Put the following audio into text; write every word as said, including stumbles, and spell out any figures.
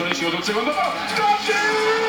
Trasoni si è un secondo po'.